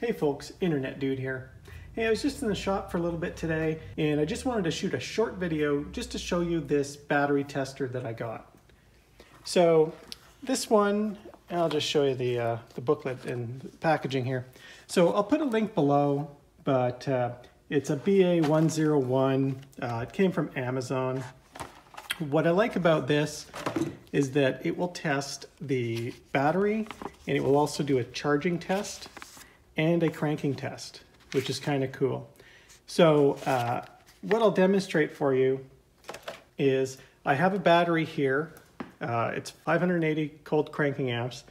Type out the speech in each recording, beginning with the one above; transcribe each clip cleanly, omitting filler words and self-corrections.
Hey folks, Internet Dude here. Hey, I was just in the shop for a little bit today and I just wanted to shoot a short video just to show you this battery tester that I got. So this one, I'll just show you the booklet and the packaging here. So I'll put a link below, but it's a BA-101. It came from Amazon. What I like about this is that it will test the battery and it will also do a charging test and a cranking test, which is kind of cool. So what I'll demonstrate for you is I have a battery here. It's 580 cold cranking amps,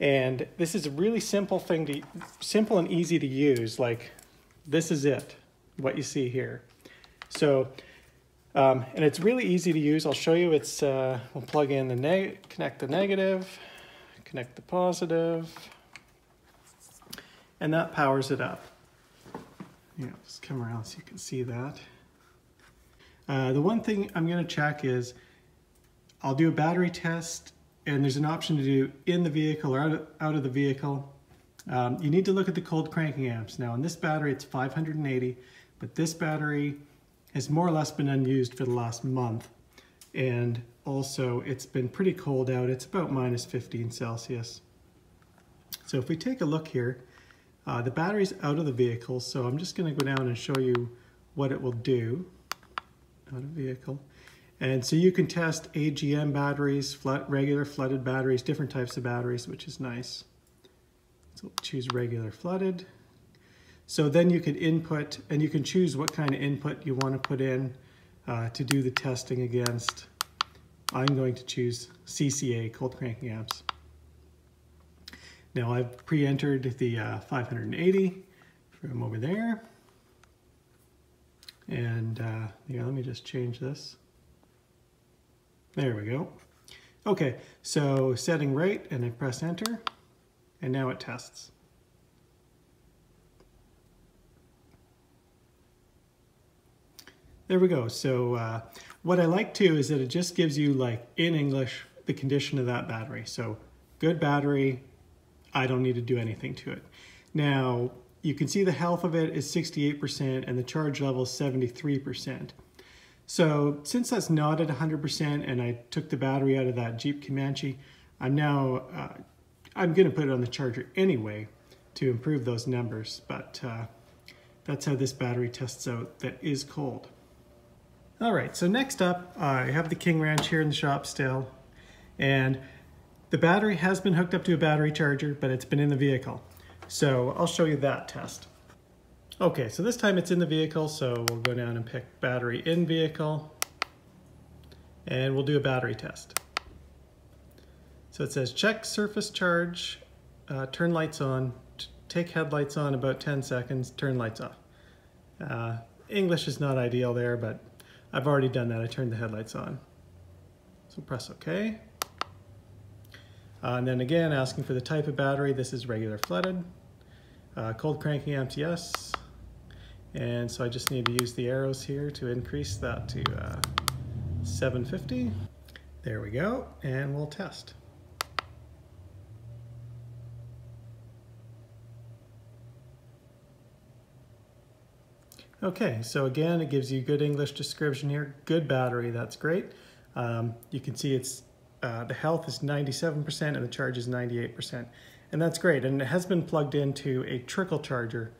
and this is a really simple and easy to use. Like, this is it, what you see here. So, and it's really easy to use. I'll show you. It's we'll plug in connect the negative, connect the positive, and that powers it up. Yeah, just come around so you can see that. The one thing I'm going to check is I'll do a battery test, and there's an option to do in the vehicle or out of the vehicle. You need to look at the cold cranking amps. Now, on this battery, it's 580, but this battery has more or less been unused for the last month. And also, it's been pretty cold out. It's about minus 15 Celsius. So if we take a look here, the battery's out of the vehicle, so I'm just going to go down and show you what it will do out of vehicle. And so you can test AGM batteries, regular flooded batteries, different types of batteries, which is nice. So choose regular flooded. So then you can input, and you can choose what kind of input you want to put in to do the testing against. I'm going to choose CCA, cold cranking amps. Now I've pre-entered the 580 from over there. And yeah, let me just change this. There we go. Okay, so setting right, and I press enter, and now it tests. There we go. So what I like too is that it just gives you, like, in English, the condition of that battery. So good battery, I don't need to do anything to it. Now, you can see the health of it is 68% and the charge level is 73%. So since that's not at 100% and I took the battery out of that Jeep Comanche, I'm gonna put it on the charger anyway to improve those numbers, but that's how this battery tests out that is cold. All right, so next up, I have the King Ranch here in the shop still, and the battery has been hooked up to a battery charger, but it's been in the vehicle. So I'll show you that test. Okay, so this time it's in the vehicle, so we'll go down and pick battery in vehicle, and we'll do a battery test. So it says check surface charge, turn lights on, take headlights on about 10 seconds, turn lights off. English is not ideal there, but I've already done that. I turned the headlights on. So press OK. And then again, asking for the type of battery. This is regular flooded. Cold cranking amps, yes. And so I just need to use the arrows here to increase that to 750. There we go, and we'll test. Okay, so again, it gives you good English description here. Good battery, that's great. You can see it's the health is 97% and the charge is 98%. And that's great. And it has been plugged into a trickle charger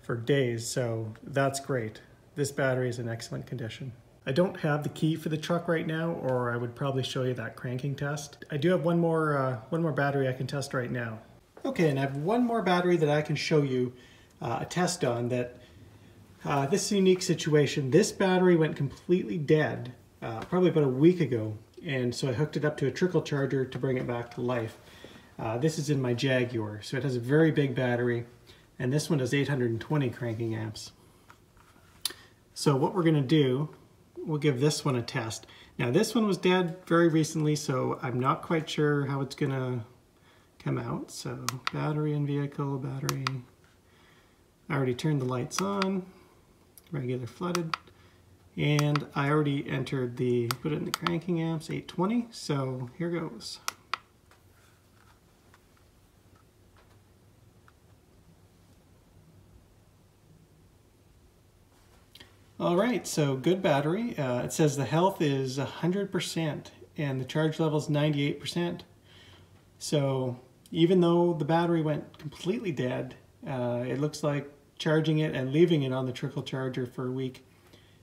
for days, so that's great. This battery is in excellent condition. I don't have the key for the truck right now, or I would probably show you that cranking test. I do have one more battery I can test right now. Okay, and I have one more battery that I can show you a test on that. This is a unique situation. This battery went completely dead probably about a week ago. And so I hooked it up to a trickle charger to bring it back to life. This is in my Jaguar, so it has a very big battery, and this one does 820 cranking amps. So what we're going to do, we'll give this one a test. Now, this one was dead very recently, so I'm not quite sure how it's going to come out. So battery in vehicle, battery. I already turned the lights on, regular flooded. And I already entered put it in the cranking amps, 820, so here goes. All right, so good battery. It says the health is 100% and the charge level is 98%. So even though the battery went completely dead, it looks like charging it and leaving it on the trickle charger for a week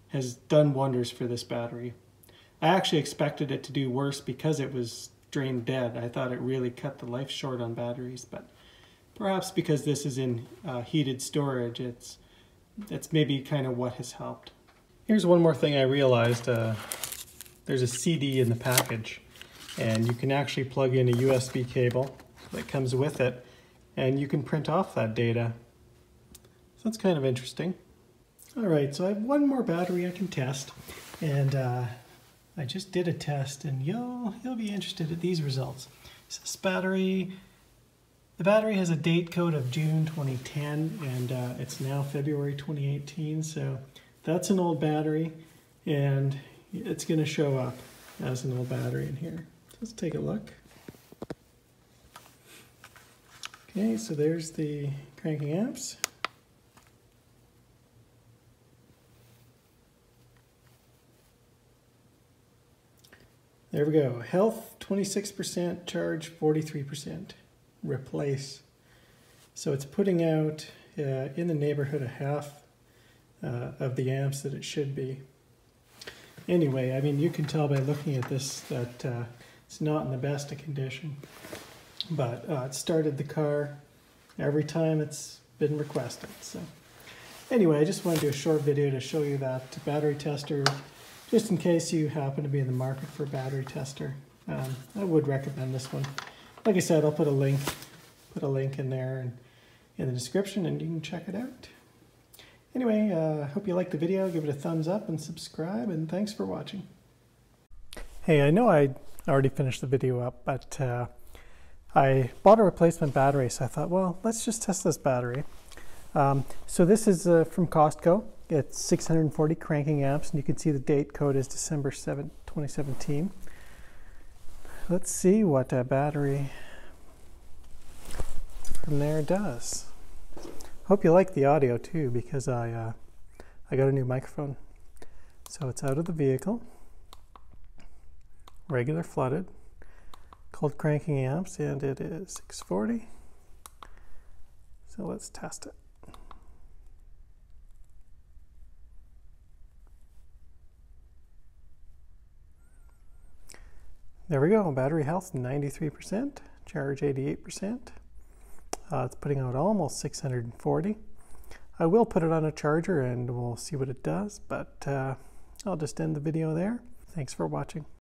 has done wonders for this battery. I actually expected it to do worse because it was drained dead. I thought it really cut the life short on batteries, but perhaps because this is in heated storage, that's maybe kind of what has helped. Here's one more thing I realized. There's a CD in the package, and you can actually plug in a USB cable that comes with it, and you can print off that data. So that's kind of interesting. All right, so I have one more battery I can test, and I just did a test, and you'll be interested at these results. So this battery, the battery has a date code of June 2010, and it's now February 2018, so that's an old battery, and it's going to show up as an old battery in here. Let's take a look. Okay, so there's the cranking apps. There we go. Health 26%, charge 43%. Replace. So it's putting out in the neighborhood of half of the amps that it should be. Anyway, I mean, you can tell by looking at this that it's not in the best of condition, but it started the car every time it's been requested. So anyway, I just want to do a short video to show you that battery tester, just in case you happen to be in the market for a battery tester. I would recommend this one. Like I said, I'll put a link in there and in the description, and you can check it out. Anyway, I hope you liked the video. Give it a thumbs up and subscribe, and thanks for watching. Hey, I know I already finished the video up, but I bought a replacement battery, so I thought, well, let's just test this battery. So this is from Costco. It's 640 cranking amps, and you can see the date code is December 7, 2017. Let's see what a battery from there does. Hope you like the audio too, because I got a new microphone. So it's out of the vehicle, regular flooded, cold cranking amps, and it is 640. So let's test it. There we go, battery health 93%, charge 88%. It's putting out almost 640. I will put it on a charger and we'll see what it does, but I'll just end the video there. Thanks for watching.